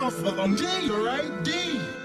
I'm for the nigga right there.